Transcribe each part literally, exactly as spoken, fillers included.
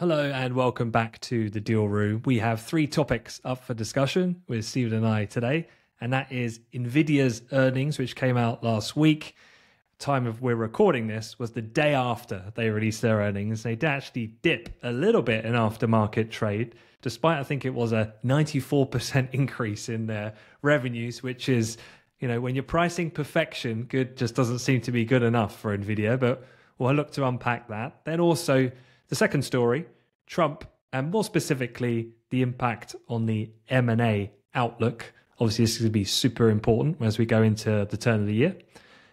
Hello and welcome back to The Deal Room. We have three topics up for discussion with Stephen and I today, and that is NVIDIA's earnings, which came out last week. The time of we're recording this was the day after they released their earnings. They did actually dip a little bit in aftermarket trade, despite I think it was a ninety-four percent increase in their revenues, which is, you know, when you're pricing perfection, good just doesn't seem to be good enough for NVIDIA, but we'll look to unpack that. Then also, the second story, Trump, and more specifically, the impact on the M and A outlook. Obviously, this is going to be super important as we go into the turn of the year.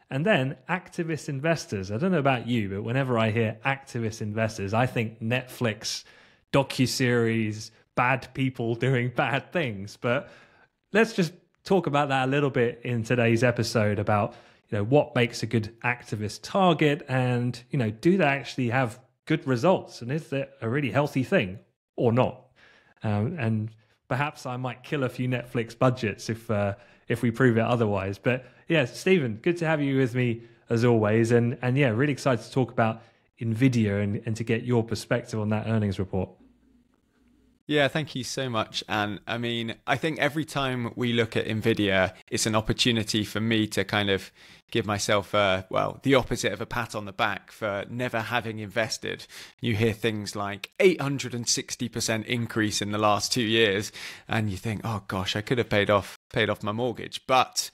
And then activist investors. I don't know about you, but whenever I hear activist investors, I think Netflix, docuseries, bad people doing bad things. But let's just talk about that a little bit in today's episode about, you know, what makes a good activist target and, you know, do they actually have good results, and is that a really healthy thing or not? Um, and perhaps I might kill a few Netflix budgets if uh, if we prove it otherwise. But yeah, Stephen, good to have you with me as always, and and yeah, really excited to talk about NVIDIA and and to get your perspective on that earnings report. Yeah, thank you so much. And I mean, I think every time we look at NVIDIA, it's an opportunity for me to kind of give myself, a, well, the opposite of a pat on the back for never having invested. You hear things like eight hundred sixty percent increase in the last two years, and you think, oh gosh, I could have paid off, paid off my mortgage. But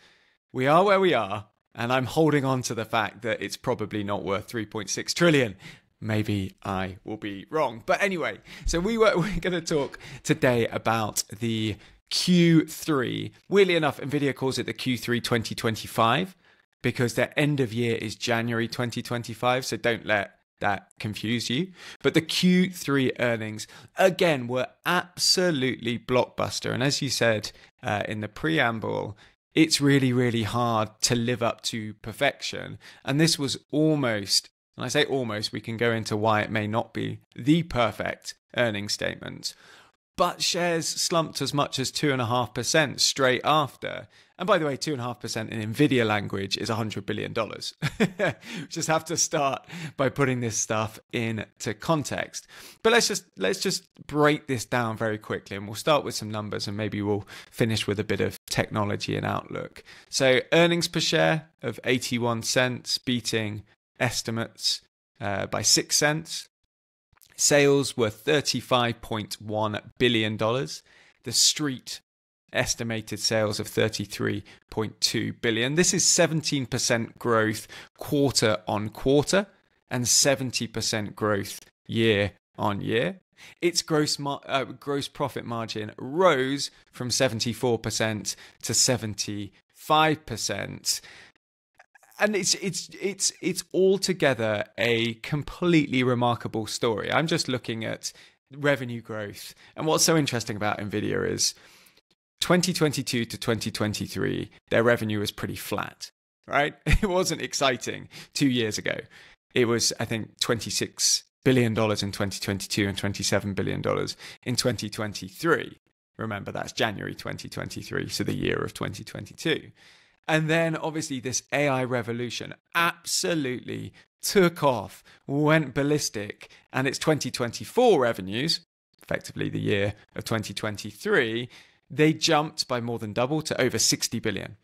we are where we are, and I'm holding on to the fact that it's probably not worth three point six trillion. Maybe I will be wrong. But anyway, so we were, we're going to talk today about the Q three. Weirdly enough, NVIDIA calls it the Q three twenty twenty-five because their end of year is January twenty twenty-five. So don't let that confuse you. But the Q three earnings, again, were absolutely blockbuster. And as you said uh, in the preamble, it's really, really hard to live up to perfection. And this was almost... And I say almost, we can go into why it may not be the perfect earnings statement. But shares slumped as much as two point five percent straight after. And by the way, two point five percent in NVIDIA language is one hundred billion dollars. Just have to start by putting this stuff into context. But let's just, let's just break this down very quickly. And we'll start with some numbers and maybe we'll finish with a bit of technology and outlook. So earnings per share of eighty-one cents, beating estimates uh, by six cents. Sales were thirty-five point one billion dollars. The street estimated sales of thirty-three point two billion dollars. This is seventeen percent growth quarter on quarter and seventy percent growth year on year. Its gross mar uh, gross profit margin rose from seventy-four percent to seventy-five percent. And it's it's it's it's altogether a completely remarkable story. I'm just looking at revenue growth. And what's so interesting about NVIDIA is twenty twenty-two to twenty twenty-three, their revenue was pretty flat, right? It wasn't exciting two years ago. It was, I think, twenty-six billion dollars in twenty twenty-two and twenty-seven billion dollars in twenty twenty-three. Remember, that's January twenty twenty-three, so the year of twenty twenty-two. And then obviously this A I revolution absolutely took off, went ballistic, and its twenty twenty-four revenues, effectively the year of twenty twenty-three, they jumped by more than double to over sixty billion.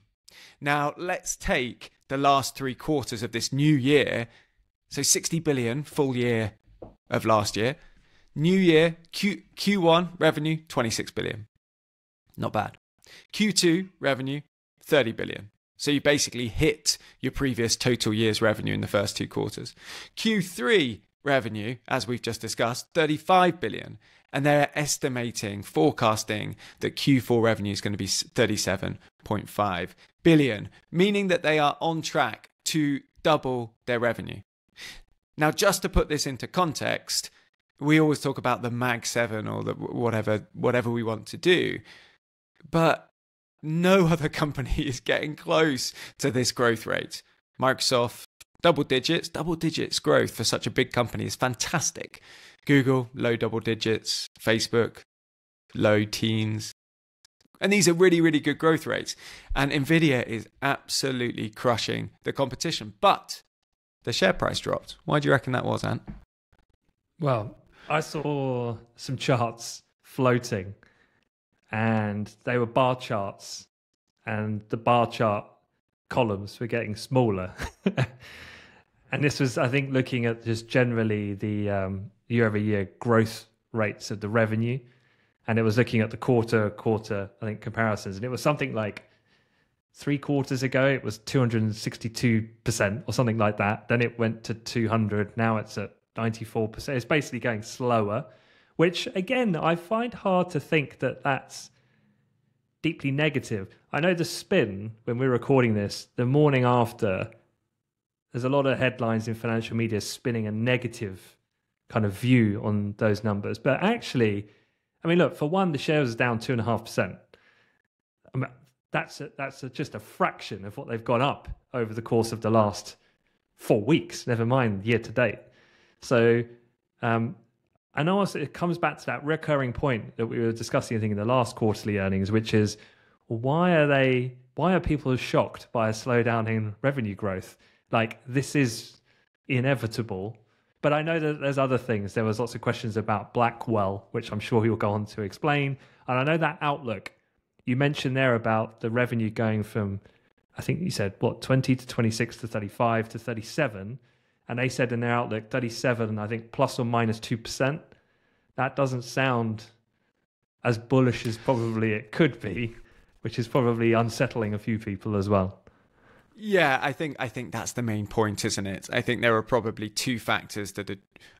Now let's take the last three quarters of this new year. So sixty billion full year of last year. New year, Q, Q1 revenue, twenty-six billion. Not bad. Q two revenue, thirty billion. So you basically hit your previous total year's revenue in the first two quarters. Q three revenue, as we've just discussed, thirty-five billion. And they're estimating, forecasting that Q four revenue is going to be thirty-seven point five billion, meaning that they are on track to double their revenue. Now, just to put this into context, we always talk about the Mag seven or the whatever, whatever we want to do, but no other company is getting close to this growth rate. Microsoft, double digits, double digits growth for such a big company is fantastic. Google, low double digits. Facebook, low teens. And these are really, really good growth rates. And NVIDIA is absolutely crushing the competition. But the share price dropped. Why do you reckon that was, Ant? Well, I saw some charts floating and they were bar charts and the bar chart columns were getting smaller. And this was, I think, looking at just generally the um, year-over-year growth rates of the revenue. And it was looking at the quarter-quarter, I think, comparisons. And it was something like three quarters ago, it was two hundred sixty-two percent or something like that. Then it went to two hundred. Now it's at ninety-four percent. It's basically going slower, which, again, I find hard to think that that's deeply negative. I know the spin, when we're recording this, the morning after, there's a lot of headlines in financial media spinning a negative kind of view on those numbers. But actually, I mean, look, for one, the shares are down two and a half percent. That's a, that's a, just a fraction of what they've gone up over the course of the last four weeks, never mind year to date. So um, I know it comes back to that recurring point that we were discussing, I think, in the last quarterly earnings, which is why are they, why are people shocked by a slowdown in revenue growth? Like, this is inevitable. But I know that there's other things. There was lots of questions about Blackwell, which I'm sure he'll go on to explain. And I know that outlook, you mentioned there about the revenue going from, I think you said, what, twenty to twenty-six to thirty-five to thirty-seven. And they said in their outlook, thirty-seven, I think, plus or minus two percent. That doesn't sound as bullish as probably it could be, which is probably unsettling a few people as well. Yeah, I think I think that's the main point, isn't it? I think there are probably two factors that are,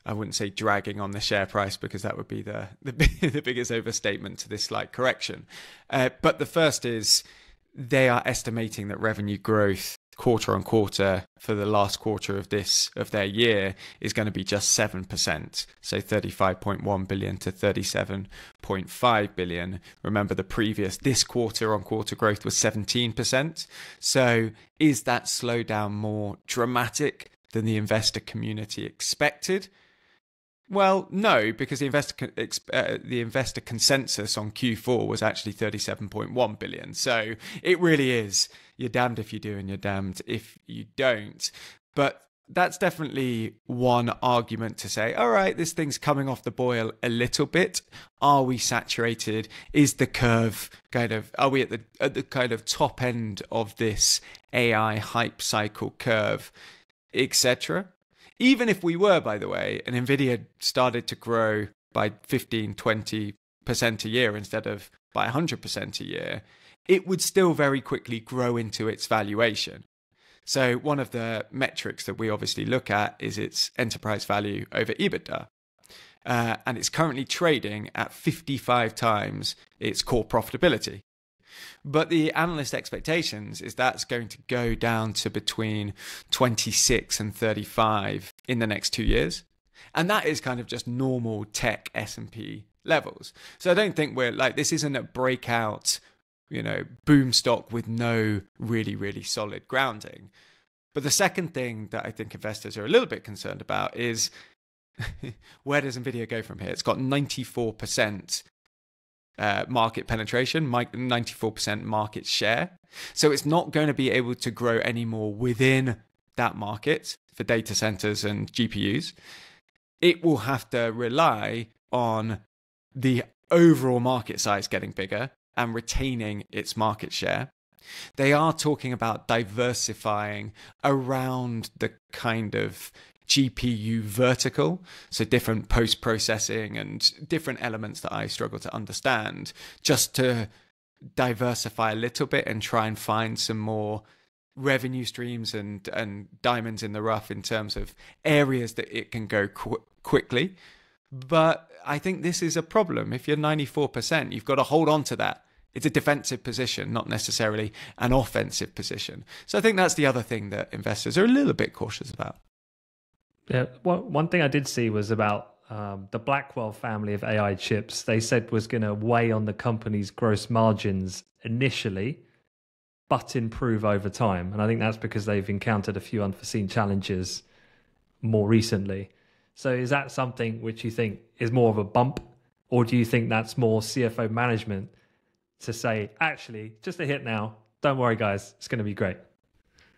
I wouldn't say dragging on the share price, because that would be the the, the biggest overstatement to this slight correction. Uh, but the first is they are estimating that revenue growth quarter on quarter for the last quarter of this of their year is going to be just seven percent, so thirty-five point one billion to thirty-seven point five billion. Remember, the previous this quarter on quarter growth was seventeen percent. So is that slowdown more dramatic than the investor community expected? Well, no, because the investor uh, the investor consensus on Q four was actually thirty-seven point one billion. So it really is, you're damned if you do and you're damned if you don't. But that's definitely one argument to say, all right, this thing's coming off the boil a little bit. Are we saturated? Is the curve kind of, are we at the at the kind of top end of this A I hype cycle curve, et cetera? Even if we were, by the way, and NVIDIA started to grow by fifteen, twenty percent a year instead of by one hundred percent a year, it would still very quickly grow into its valuation. So one of the metrics that we obviously look at is its enterprise value over EBITDA. Uh, and it's currently trading at fifty-five times its core profitability. But the analyst expectations is that's going to go down to between twenty-six and thirty-five in the next two years. And that is kind of just normal tech S and P levels. So I don't think we're like, this isn't a breakout, you know, boom stock with no really, really solid grounding. But the second thing that I think investors are a little bit concerned about is where does NVIDIA go from here? It's got ninety-four percent. Uh, market penetration, ninety-four percent market share. So it's not going to be able to grow anymore within that market for data centers and G P Us. It will have to rely on the overall market size getting bigger and retaining its market share. They are talking about diversifying around the kind of G P U vertical, so different post-processing and different elements that I struggle to understand, just to diversify a little bit and try and find some more revenue streams and, and diamonds in the rough in terms of areas that it can go qu quickly. But I think this is a problem. If you're ninety-four percent, you've got to hold on to that. It's a defensive position, not necessarily an offensive position. So I think that's the other thing that investors are a little bit cautious about. Yeah, one thing I did see was about um, the Blackwell family of A I chips. They said was going to weigh on the company's gross margins initially, but improve over time. And I think that's because they've encountered a few unforeseen challenges more recently. So is that something which you think is more of a bump, or do you think that's more C F O management to say, actually, just a hit now. Don't worry, guys. It's going to be great.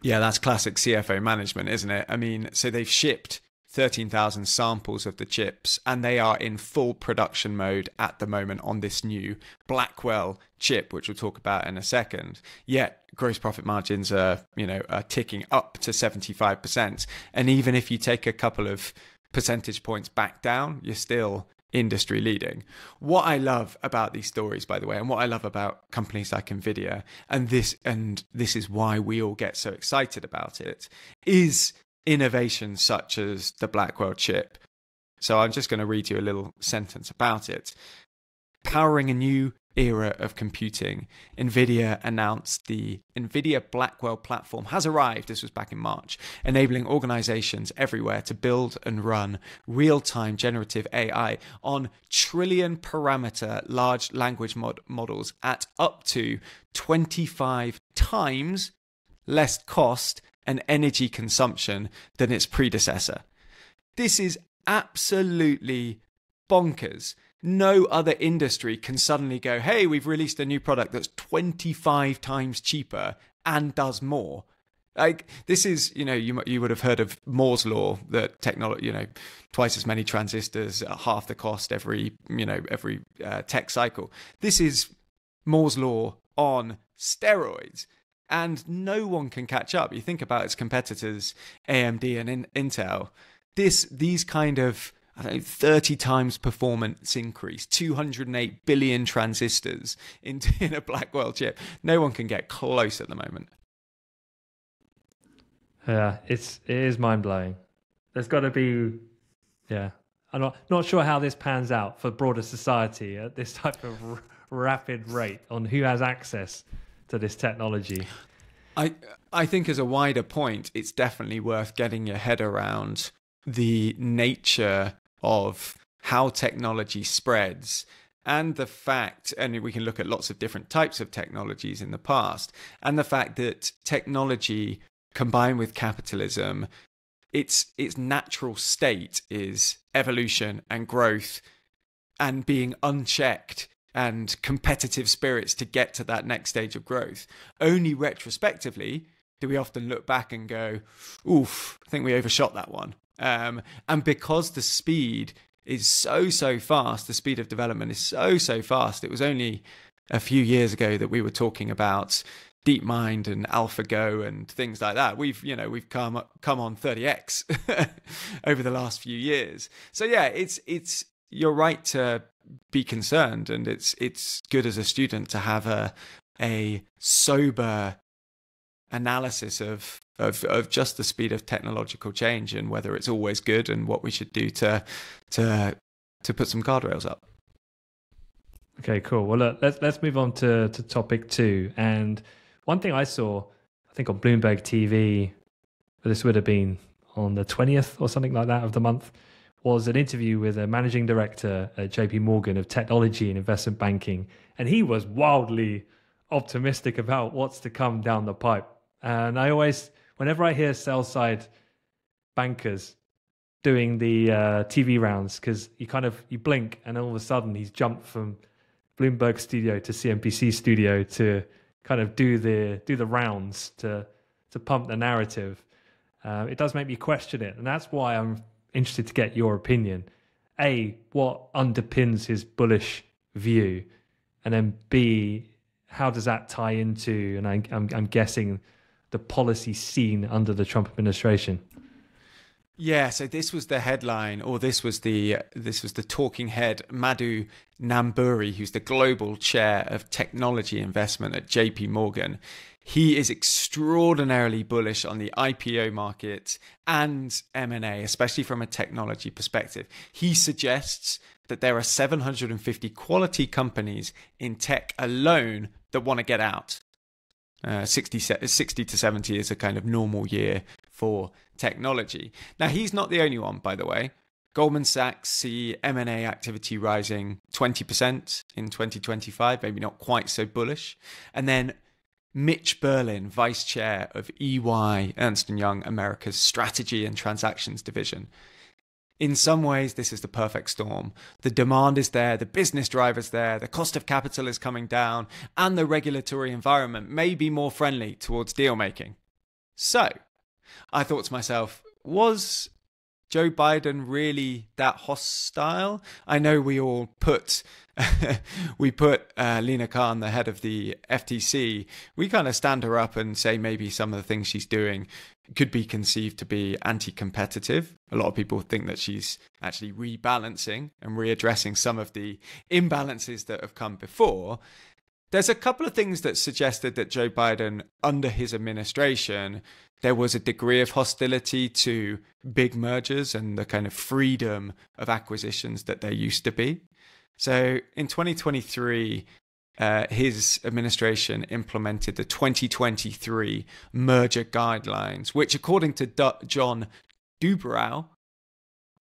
Yeah, that's classic C F O management, isn't it? I mean, so they've shipped thirteen thousand samples of the chips, and they are in full production mode at the moment on this new Blackwell chip, which we'll talk about in a second. Yet gross profit margins are, you know, are ticking up to seventy-five percent. And even if you take a couple of percentage points back down, you're still industry leading. What I love about these stories, by the way, and what I love about companies like NVIDIA, and this, and this is why we all get so excited about it, is innovations such as the Blackwell chip. So I'm just going to read you a little sentence about it. Powering a new era of computing, NVIDIA announced the NVIDIA Blackwell platform has arrived. This was back in March, enabling organizations everywhere to build and run real-time generative A I on trillion parameter large language mod models at up to twenty-five times less cost and energy consumption than its predecessor. This is absolutely bonkers. No other industry can suddenly go, hey, we've released a new product that's twenty-five times cheaper and does more. Like, this is, you know, you, you would have heard of Moore's law, that technology, you know, twice as many transistors at half the cost every, you know, every uh, tech cycle. This is Moore's law on steroids. And no one can catch up. You think about its competitors, A M D and in Intel. This, these kind of, I don't know, thirty times performance increase, two hundred eight billion transistors in, in a Blackwell chip. No one can get close at the moment. Yeah, it's it is mind blowing. There's got to be, yeah. I'm not not sure how this pans out for broader society at this type of r rapid rate on who has access to this technology. I I think as a wider point, it's definitely worth getting your head around the nature of how technology spreads, and the fact, and we can look at lots of different types of technologies in the past, and the fact that technology combined with capitalism, its its natural state is evolution and growth and being unchecked and competitive spirits to get to that next stage of growth. Only retrospectively do we often look back and go, oof, I think we overshot that one. Um, and because the speed is so, so fast, the speed of development is so, so fast, it was only a few years ago that we were talking about DeepMind and AlphaGo and things like that. We've, you know, we've come, come on thirty X over the last few years. So yeah, it's, it's, you're right to be concerned, and it's it's good as a student to have a a sober analysis of of of just the speed of technological change and whether it's always good and what we should do to to to put some guardrails up. Okay, cool. Well, look, let's let's move on to to topic two. And one thing I saw, I think on Bloomberg T V, but this would have been on the twentieth or something like that of the month, was an interview with a managing director at J P Morgan of technology and investment banking. And he was wildly optimistic about what's to come down the pipe. And I always, whenever I hear sell-side bankers doing the uh, T V rounds, because you kind of, you blink and all of a sudden he's jumped from Bloomberg studio to C N B C studio to kind of do the, do the rounds to, to pump the narrative. Uh, it does make me question it. And that's why I'm interested to get your opinion. A, what underpins his bullish view? And then B, how does that tie into, and I, I'm, I'm guessing, the policy scene under the Trump administration? Yeah, so this was the headline, or this was the this was the talking head, Madhu Namburi, who's the global chair of technology investment at J P Morgan. He is extraordinarily bullish on the I P O market and M and A, especially from a technology perspective. He suggests that there are seven hundred fifty quality companies in tech alone that want to get out. Uh, sixty to seventy is a kind of normal year for technology. Now, he's not the only one, by the way. Goldman Sachs see M and A activity rising twenty percent in twenty twenty-five, maybe not quite so bullish. And then Mitch Berlin, vice chair of E Y, Ernst and Young, America's strategy and transactions division. In some ways, this is the perfect storm. The demand is there, the business drive is there, the cost of capital is coming down, and the regulatory environment may be more friendly towards deal making. So I thought to myself, was Joe Biden really that hostile? I know we all put we put uh, Lena Khan, the head of the F T C, we kind of stand her up and say maybe some of the things she's doing could be conceived to be anti-competitive. A lot of people think that she's actually rebalancing and readdressing some of the imbalances that have come before. There's a couple of things that suggested that Joe Biden, under his administration, there was a degree of hostility to big mergers and the kind of freedom of acquisitions that there used to be. So in twenty twenty-three, uh, his administration implemented the twenty twenty-three merger guidelines, which, according to D John Dubrow,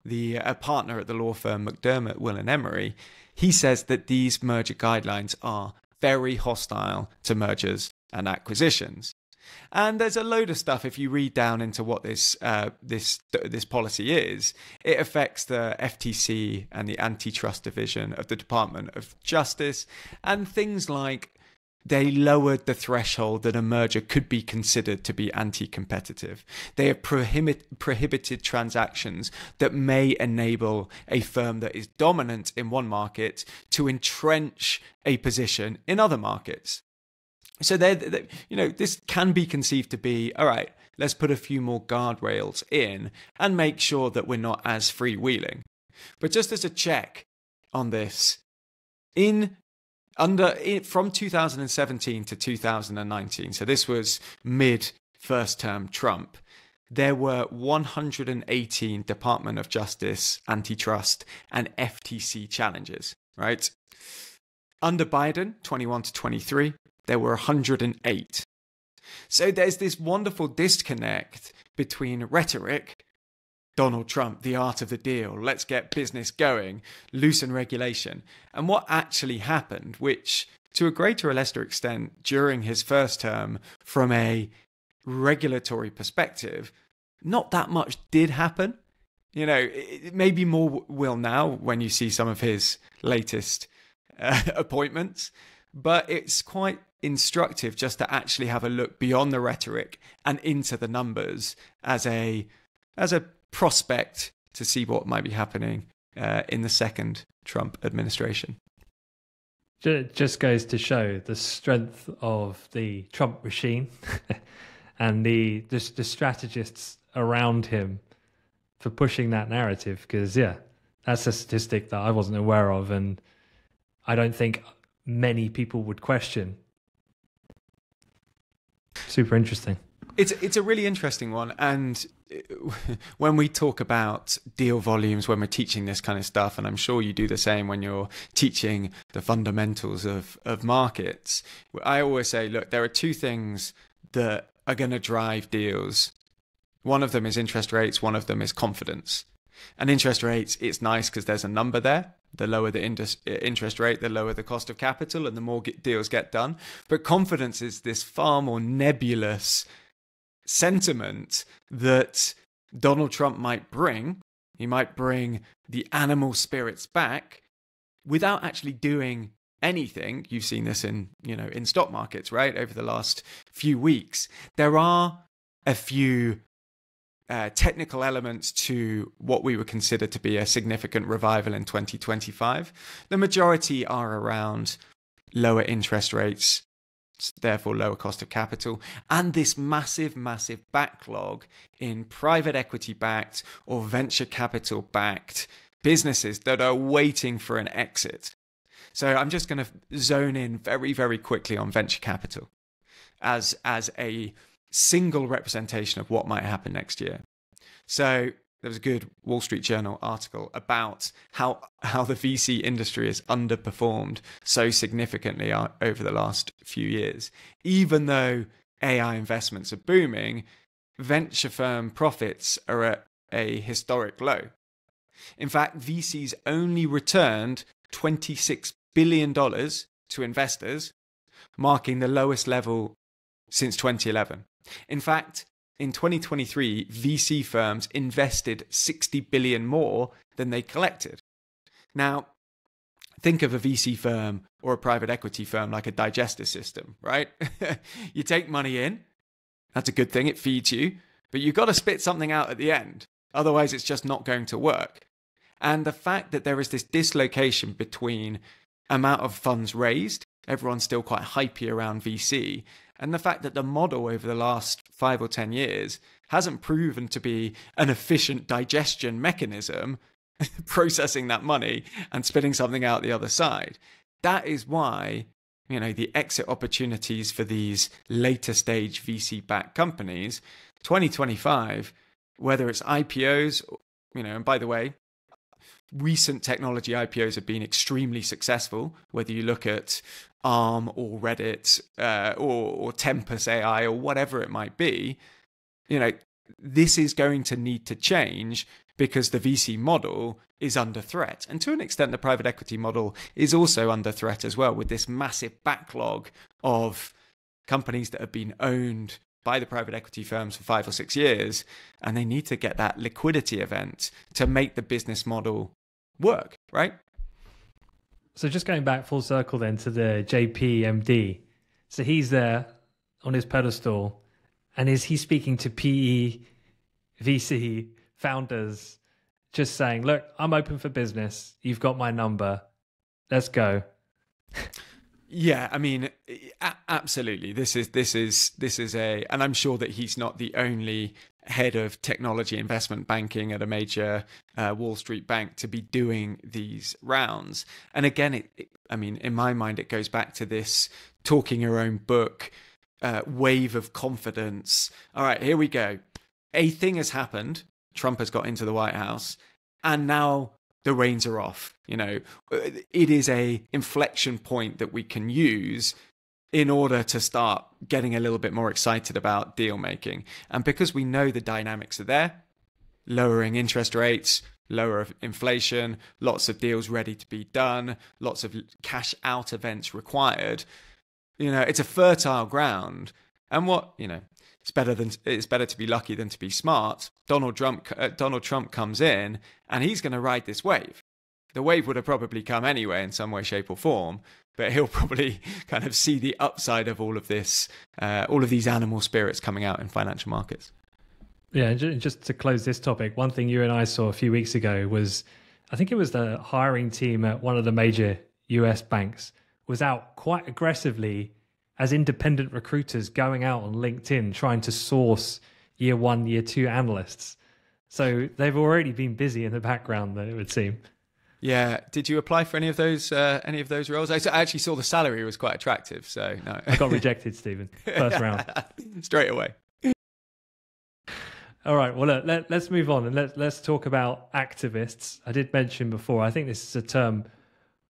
the uh, partner at the law firm McDermott, Will and Emery, he says that these merger guidelines are very hostile to mergers and acquisitions. And there's a load of stuff. If you read down into what this uh, this this policy is, it affects the F T C and the antitrust division of the Department of Justice, and things like they lowered the threshold that a merger could be considered to be anti-competitive. They have prohibit prohibited transactions that may enable a firm that is dominant in one market to entrench a position in other markets. So they're, they're, you know, this can be conceived to be, all right, let's put a few more guardrails in and make sure that we're not as freewheeling. But just as a check on this, in under from two thousand seventeen to two thousand nineteen, so this was mid first term Trump, there were one hundred eighteen Department of Justice, antitrust, and F T C challenges, right? Under Biden, twenty-one to twenty-three, there were one hundred eight. So there's this wonderful disconnect between rhetoric, Donald Trump, the art of the deal, let's get business going, loosen regulation, and what actually happened, which to a greater or lesser extent during his first term from a regulatory perspective, not that much did happen. You know, maybe more will now when you see some of his latest uh, appointments. But it's quite instructive just to actually have a look beyond the rhetoric and into the numbers as a as a prospect to see what might be happening uh, in the second Trump administration. It just goes to show the strength of the Trump machine and the, the the strategists around him for pushing that narrative. Because yeah, that's a statistic that I wasn't aware of, and I don't think many people would question. Super interesting. It's, it's a really interesting one. And when we talk about deal volumes, when we're teaching this kind of stuff, and I'm sure you do the same when you're teaching the fundamentals of, of markets, I always say, look, there are two things that are going to drive deals. One of them is interest rates. One of them is confidence. And interest rates, it's nice because there's a number there. The lower the interest rate, the lower the cost of capital, and the more deals get done. But confidence is this far more nebulous sentiment that Donald Trump might bring. He might bring the animal spirits back without actually doing anything. You've seen this in, you know, in stock markets, right? Over the last few weeks, there are a few Uh, technical elements to what we would consider to be a significant revival in twenty twenty-five. The majority are around lower interest rates, therefore lower cost of capital, and this massive, massive backlog in private equity-backed or venture capital-backed businesses that are waiting for an exit. So I'm just going to zone in very, very quickly on venture capital as, as a single representation of what might happen next year. So there was a good Wall Street Journal article about how how the V C industry has underperformed so significantly over the last few years. Even though A I investments are booming, venture firm profits are at a historic low. In fact, V Cs only returned twenty-six billion dollars to investors, marking the lowest level since twenty eleven. In fact, in twenty twenty-three, V C firms invested sixty billion dollars more than they collected. Now, think of a V C firm or a private equity firm like a digestive system, right? You take money in. That's a good thing. It feeds you. But you've got to spit something out at the end. Otherwise, it's just not going to work. And the fact that there is this dislocation between amount of funds raised, everyone's still quite hypey around V C, and the fact that the model over the last five or ten years hasn't proven to be an efficient digestion mechanism, processing that money and spitting something out the other side. That is why, you know, the exit opportunities for these later stage V C-backed companies, twenty twenty-five, whether it's I P Os, you know, and by the way, recent technology I P Os have been extremely successful, whether you look at Arm or Reddit uh, or, or Tempus A I or whatever it might be, you know, this is going to need to change because the V C model is under threat. And to an extent, the private equity model is also under threat as well, with this massive backlog of companies that have been owned by the private equity firms for five or six years, and they need to get that liquidity event to make the business model work, right? So just going back full circle then to the J P M D. So he's there on his pedestal, and is he speaking to P E, V C, founders, just saying, look, I'm open for business. You've got my number. Let's go. Yeah, I mean, absolutely. This is this is this is a, and I'm sure that he's not the only head of technology investment banking at a major uh, Wall Street bank to be doing these rounds. And again, it, it, I mean, in my mind, it goes back to this talking your own book uh, wave of confidence. All right, here we go. A thing has happened. Trump has got into the White House, and now the reins are off. You know, it is a inflection point that we can use in order to start getting a little bit more excited about deal making. And because we know the dynamics are there, lowering interest rates, lower inflation, lots of deals ready to be done, lots of cash out events required, you know, it's a fertile ground. And what, you know, It's better than it's better to be lucky than to be smart. Donald Trump, uh, Donald Trump comes in, and he's going to ride this wave. The wave would have probably come anyway in some way, shape, or form, but he'll probably kind of see the upside of all of this, uh, all of these animal spirits coming out in financial markets. Yeah, and just to close this topic, one thing you and I saw a few weeks ago was, I think it was the hiring team at one of the major U S banks was out quite aggressively as independent recruiters going out on LinkedIn trying to source year one, year two analysts. So they've already been busy in the background, it would seem. Yeah. Did you apply for any of those uh, any of those roles? I actually saw the salary was quite attractive, so no. I got rejected, Stephen. First round. Straight away. All right. Well, look, let, let's move on and let, let's talk about activists. I did mention before, I think this is a term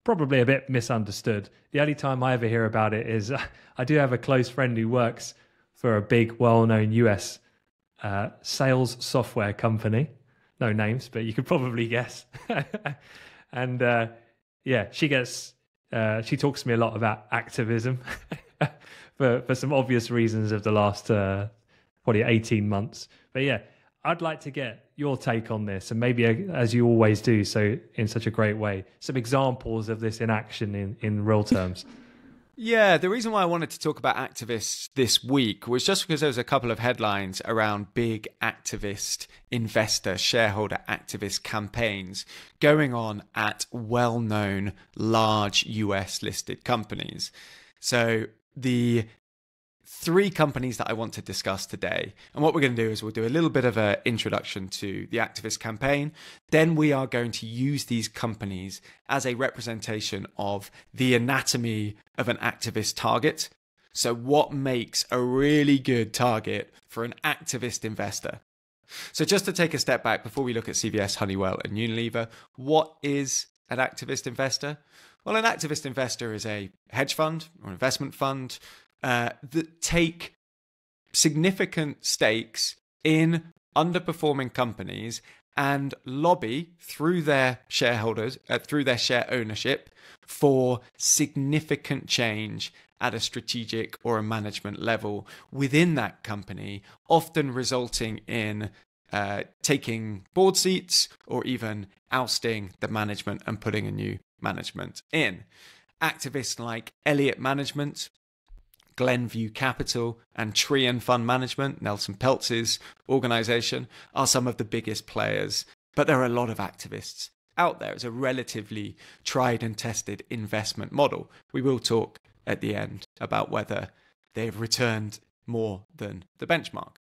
probably a bit misunderstood. The only time I ever hear about it is uh, I do have a close friend who works for a big, well-known U S uh, sales software company. No names, but you could probably guess. And uh, yeah, she gets uh, she talks to me a lot about activism for for some obvious reasons of the last uh, probably eighteen months. But yeah, I'd like to get your take on this, and maybe as you always do, so in such a great way, some examples of this in action in, in real terms. Yeah, the reason why I wanted to talk about activists this week was just because there was a couple of headlines around big activist, investor, shareholder activist campaigns going on at well-known large U S listed companies. So the three companies that I want to discuss today. And what we're going to do is we'll do a little bit of an introduction to the activist campaign. Then we are going to use these companies as a representation of the anatomy of an activist target. So what makes a really good target for an activist investor? So just to take a step back before we look at C V S, Honeywell and Unilever, what is an activist investor? Well, an activist investor is a hedge fund or investment fund Uh, that take significant stakes in underperforming companies and lobby through their shareholders, uh, through their share ownership, for significant change at a strategic or a management level within that company, often resulting in uh, taking board seats or even ousting the management and putting a new management in. Activists like Elliott Management, Glenview Capital, and Trian Fund Management, Nelson Peltz's organization, are some of the biggest players. But there are a lot of activists out there. It's a relatively tried and tested investment model. We will talk at the end about whether they've returned more than the benchmark.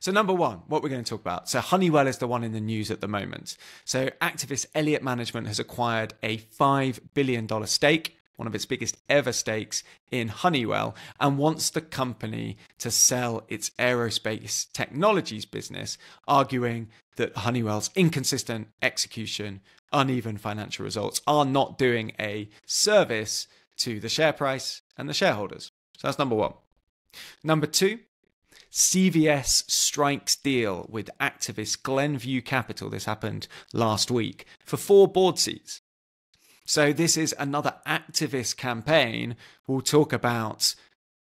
So number one, what we're going to talk about. So Honeywell is the one in the news at the moment. So activist Elliott Management has acquired a five billion dollar stake, one of its biggest ever stakes, in Honeywell, and wants the company to sell its aerospace technologies business, arguing that Honeywell's inconsistent execution, uneven financial results are not doing a service to the share price and the shareholders. So that's number one. Number two, C V S strikes deal with activist Glenview Capital. This happened last week for four board seats. So this is another activist campaign. We'll talk about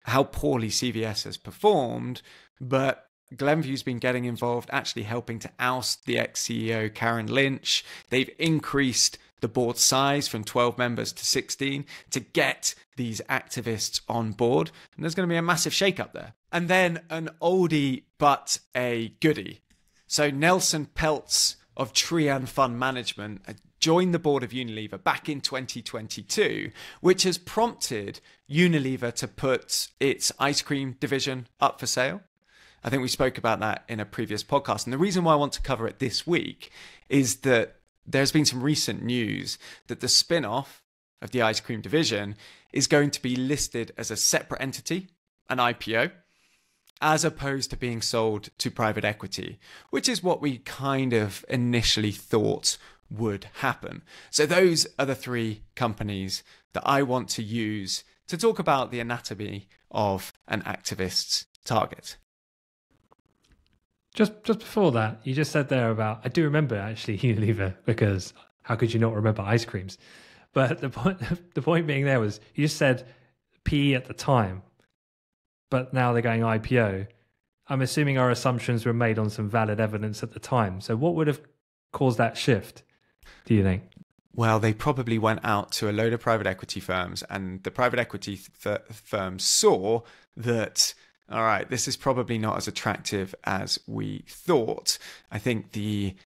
how poorly C V S has performed, but Glenview's been getting involved, actually helping to oust the ex-C E O Karen Lynch. They've increased the board size from twelve members to sixteen to get these activists on board. And there's going to be a massive shakeup there. And then an oldie but a goodie. So Nelson Peltz of Trian Fund Management joined the board of Unilever back in twenty twenty-two, which has prompted Unilever to put its ice cream division up for sale. I think we spoke about that in a previous podcast. And the reason why I want to cover it this week is that there's been some recent news that the spin-off of the ice cream division is going to be listed as a separate entity, an I P O, as opposed to being sold to private equity, which is what we kind of initially thought would happen. So those are the three companies that I want to use to talk about the anatomy of an activist's target. Just just before that, you just said there about, I do remember actually Unilever, because how could you not remember ice creams? But the point, the point being there was, you just said P E at the time, but now they're going I P O. I'm assuming our assumptions were made on some valid evidence at the time. So what would have caused that shift, do you think? Well, they probably went out to a load of private equity firms, and the private equity th- firms saw that, all right, this is probably not as attractive as we thought. I think the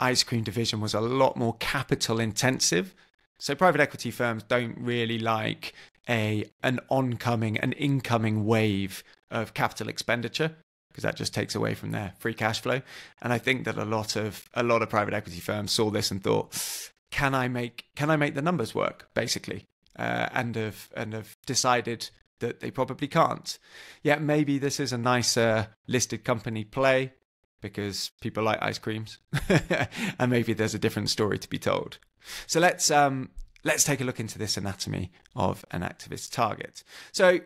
ice cream division was a lot more capital intensive. So private equity firms don't really like a an oncoming, an incoming wave of capital expenditure, because that just takes away from their free cash flow. And I think that a lot of a lot of private equity firms saw this and thought, can I make can I make the numbers work, basically, uh, and have and have decided that they probably can't. Yet maybe this is a nicer listed company play because people like ice creams, and maybe there's a different story to be told. So let's um, let's take a look into this anatomy of an activist target. So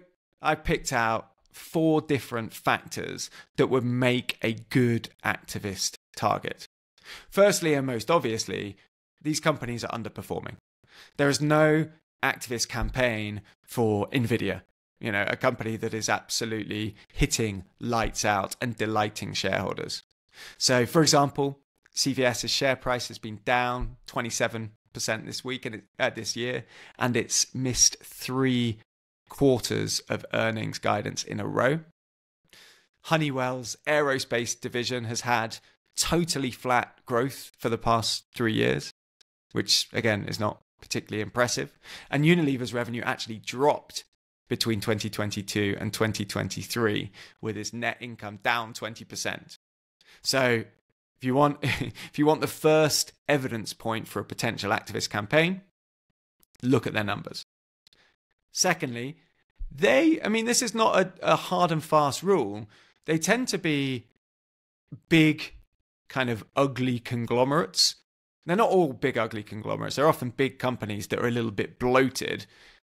I picked out four different factors that would make a good activist target. Firstly, and most obviously, these companies are underperforming. There is no activist campaign for NVIDIA, you know, a company that is absolutely hitting lights out and delighting shareholders. So, for example, C V S's share price has been down twenty-seven percent this week and uh, this year, and it's missed three quarters of earnings guidance in a row. Honeywell's aerospace division has had totally flat growth for the past three years, which again is not particularly impressive. And Unilever's revenue actually dropped between twenty twenty-two and twenty twenty-three, with its net income down twenty percent. So if you want, if you want the first evidence point for a potential activist campaign, look at their numbers. Secondly, they, I mean, this is not a, a hard and fast rule. They tend to be big, kind of ugly conglomerates. They're not all big, ugly conglomerates. They're often big companies that are a little bit bloated.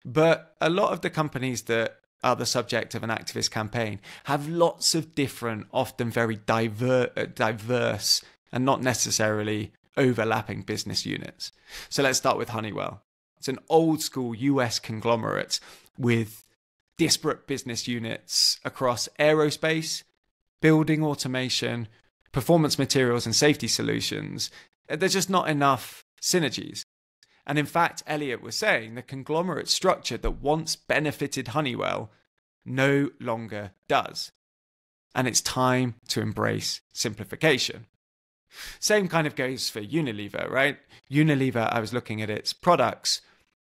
But a lot of the companies that are the subject of an activist campaign have lots of different, often very diver- diverse and not necessarily overlapping business units. So let's start with Honeywell. It's an old school U S conglomerate with disparate business units across aerospace, building automation, performance materials and safety solutions. There's just not enough synergies. And in fact, Elliott was saying the conglomerate structure that once benefited Honeywell no longer does. And it's time to embrace simplification. Same kind of goes for Unilever, right? Unilever, I was looking at its products.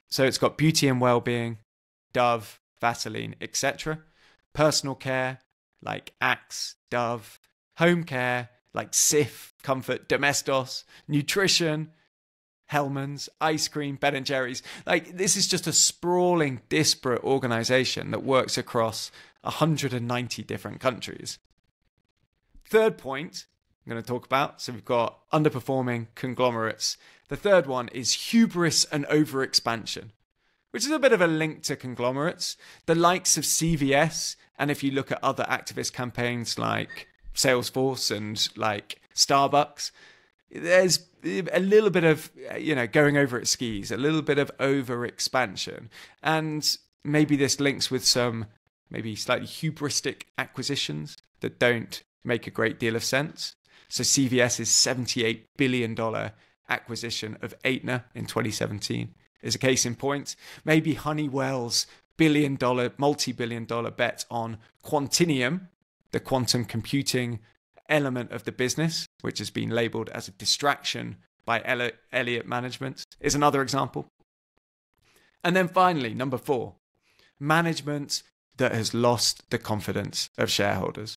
So it's got beauty and well-being, Dove, Vaseline, et cetera. Personal care, like Axe, Dove. Home care, like Cif, Comfort, Domestos. Nutrition, Hellmann's, ice cream, Ben and Jerry's. Like, this is just a sprawling, disparate organization that works across one hundred ninety different countries. Third point I'm going to talk about, so we've got underperforming conglomerates. The third one is hubris and overexpansion, which is a bit of a link to conglomerates. The likes of C V S, and if you look at other activist campaigns like Salesforce and like Starbucks, there's a little bit of, you know, going over its skis, a little bit of overexpansion. And maybe this links with some maybe slightly hubristic acquisitions that don't make a great deal of sense. So CVS's seventy-eight billion dollars acquisition of Aetna in twenty seventeen is a case in point. Maybe Honeywell's billion dollar, multi-billion dollar bet on Quantinium, the quantum computing element of the business, which has been labeled as a distraction by Elli- Elliott Management, is another example. And then finally, number four, management that has lost the confidence of shareholders.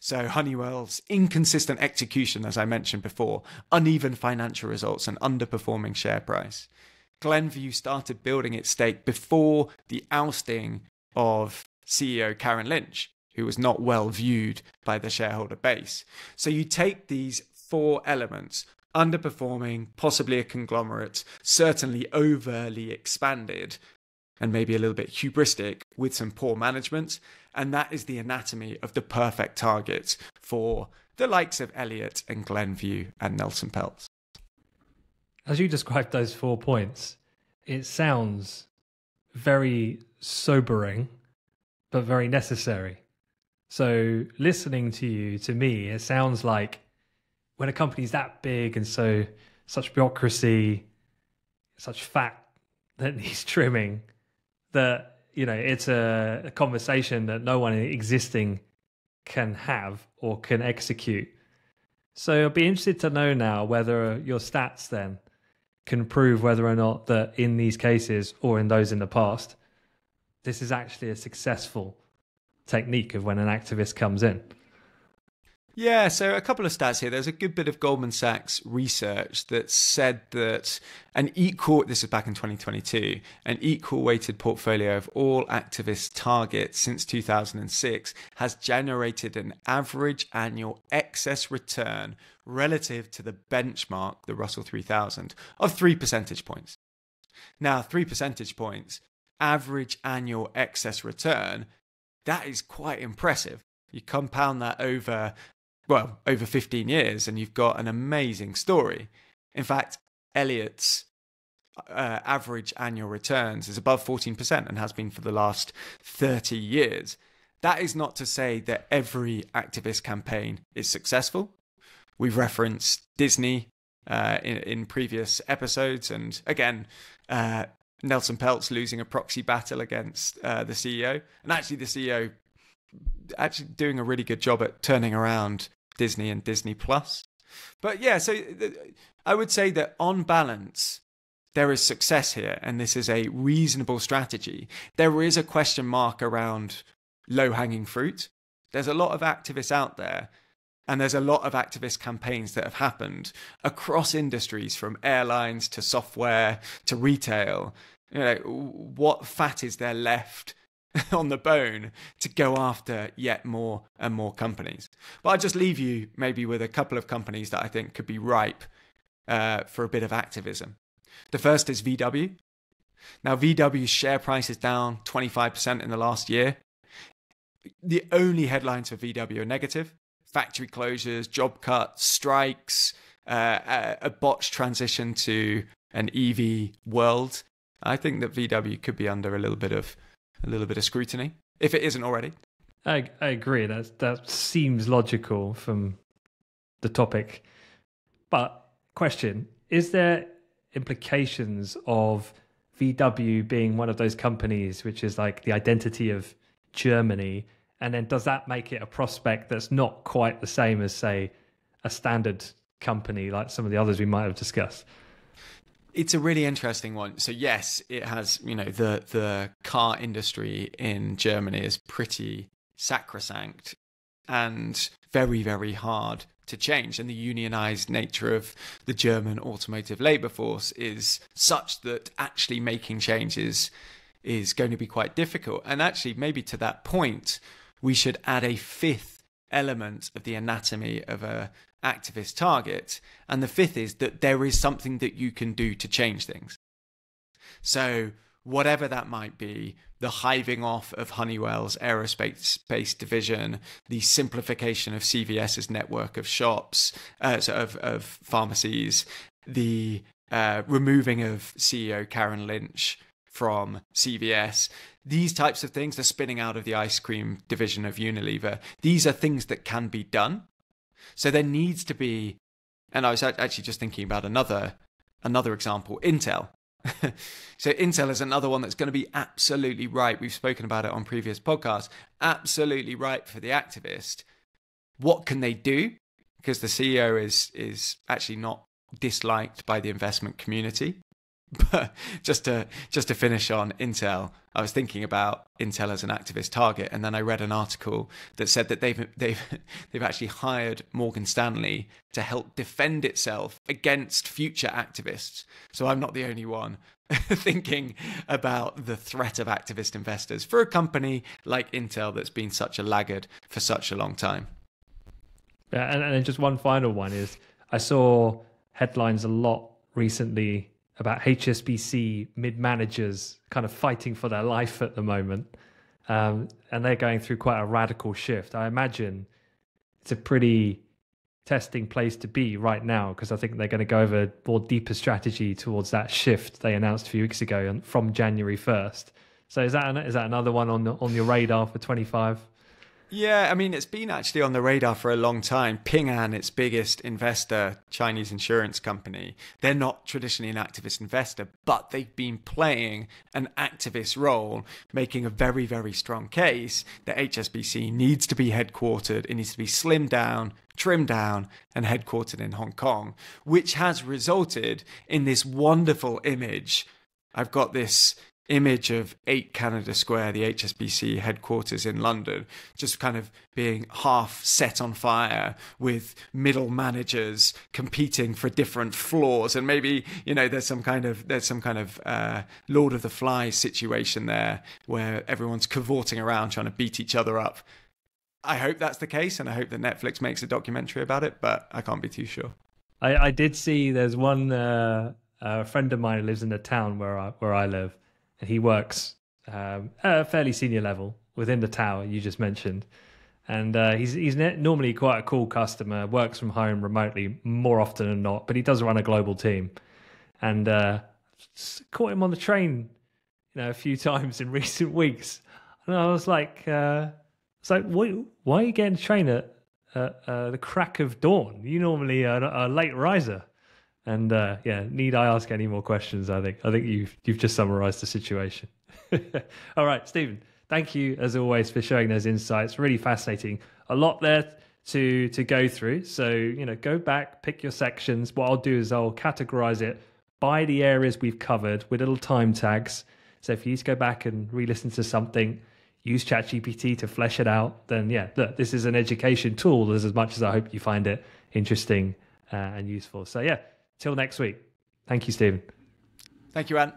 So Honeywell's inconsistent execution, as I mentioned before, uneven financial results and underperforming share price. Glenview started building its stake before the ousting of C E O Karen Lynch, who was not well viewed by the shareholder base. So you take these four elements: underperforming, possibly a conglomerate, certainly overly expanded, and maybe a little bit hubristic with some poor management. And that is the anatomy of the perfect target for the likes of Elliott and Glenview and Nelson Peltz. As you described those four points, it sounds very sobering, but very necessary. So listening to you, to me, it sounds like when a company's that big and so such bureaucracy, such fat that needs trimming, that, you know, it's a, a conversation that no one existing can have or can execute. So I'll be interested to know now whether your stats then can prove whether or not that in these cases or in those in the past, this is actually a successful technique of when an activist comes in. Yeah, so a couple of stats here. There's a good bit of Goldman Sachs research that said that an equal, this is back in twenty twenty-two, an equal weighted portfolio of all activist targets since two thousand six has generated an average annual excess return relative to the benchmark, the Russell three thousand, of three percentage points. Now, three percentage points, average annual excess return, that is quite impressive. You compound that over Well, over fifteen years, and you've got an amazing story. In fact, Elliott's uh, average annual returns is above fourteen percent and has been for the last thirty years. That is not to say that every activist campaign is successful. We've referenced Disney uh, in, in previous episodes, and again, uh, Nelson Peltz losing a proxy battle against uh, the C E O, and actually the C E O actually doing a really good job at turning around Disney and Disney Plus. But yeah, so I would say that on balance, there is success here, and this is a reasonable strategy. There is a question mark around low-hanging fruit. There's a lot of activists out there, and there's a lot of activist campaigns that have happened across industries, from airlines to software to retail. You know, what fat is there left on the bone to go after yet more and more companies? But I'll just leave you maybe with a couple of companies that I think could be ripe uh, for a bit of activism. The first is V W. Now, V W's share price is down twenty-five percent in the last year. The only headlines for V W are negative: factory closures, job cuts, strikes, uh, a botched transition to an E V world. I think that V W could be under a little bit of a little bit of scrutiny, if it isn't already. I, I agree. That's, that seems logical from the topic. But question, is there implications of V W being one of those companies which is like the identity of Germany? And then does that make it a prospect that's not quite the same as, say, a standard company like some of the others we might have discussed? It's a really interesting one. So yes, it has, you know, the the car industry in Germany is pretty sacrosanct and very, very hard to change. And the unionized nature of the German automotive labor force is such that actually making changes is going to be quite difficult. And actually, maybe to that point, we should add a fifth element of the anatomy of a activist target. And the fifth is that there is something that you can do to change things. So whatever that might be, the hiving off of Honeywell's aerospace-based division, the simplification of C V S's network of shops, uh, so of, of pharmacies, the uh, removing of C E O Karen Lynch from C V S, these types of things, the spinning out of the ice cream division of Unilever, these are things that can be done. So there needs to be, and I was actually just thinking about another another example, Intel. So Intel is another one that's going to be absolutely right. We've spoken about it on previous podcasts. Absolutely right for the activist. What can they do? Because the C E O is is actually not disliked by the investment community. But just to just to finish on Intel, I was thinking about Intel as an activist target, and then I read an article that said that they've they've they've actually hired Morgan Stanley to help defend itself against future activists. So I'm not the only one thinking about the threat of activist investors for a company like Intel that's been such a laggard for such a long time. Yeah, and, and just one final one is I saw headlines a lot recently about H S B C mid-managers kind of fighting for their life at the moment. Um, and they're going through quite a radical shift. I imagine it's a pretty testing place to be right now, because I think they're going to go over more deeper strategy towards that shift they announced a few weeks ago from January first. So is that, is that another one on the, on your radar for twenty-five? Yeah, I mean, it's been actually on the radar for a long time. Ping An, its biggest investor, Chinese insurance company, they're not traditionally an activist investor, but they've been playing an activist role, making a very, very strong case that H S B C needs to be headquartered, it needs to be slimmed down, trimmed down, and headquartered in Hong Kong, which has resulted in this wonderful image. I've got this image of eight Canada Square, the H S B C headquarters in London, just kind of being half set on fire with middle managers competing for different floors, and maybe, you know, there's some kind of there's some kind of uh, Lord of the Flies situation there where everyone's cavorting around trying to beat each other up. I hope that's the case, and I hope that Netflix makes a documentary about it, but I can't be too sure. I, I did see there's one uh, a friend of mine who lives in the town where I where I live. And he works um, at a fairly senior level within the tower you just mentioned. And uh, he's, he's normally quite a cool customer, works from home remotely more often than not, but he does run a global team. And uh, caught him on the train, you know, a few times in recent weeks. And I was like, uh, it's like, why, why are you getting a train at uh, uh, the crack of dawn? You normally are a late riser. And uh, yeah, need I ask any more questions? I think I think you've you've just summarised the situation. All right, Stephen, thank you as always for sharing those insights. Really fascinating. A lot there to to go through. So you know, go back, pick your sections. What I'll do is I'll categorise it by the areas we've covered with little time tags. So if you need to go back and re-listen to something, use ChatGPT to flesh it out. Then yeah, look, this is an education tool as as much as I hope you find it interesting uh, and useful. So yeah. Till next week. Thank you, Stephen. Thank you, Ant.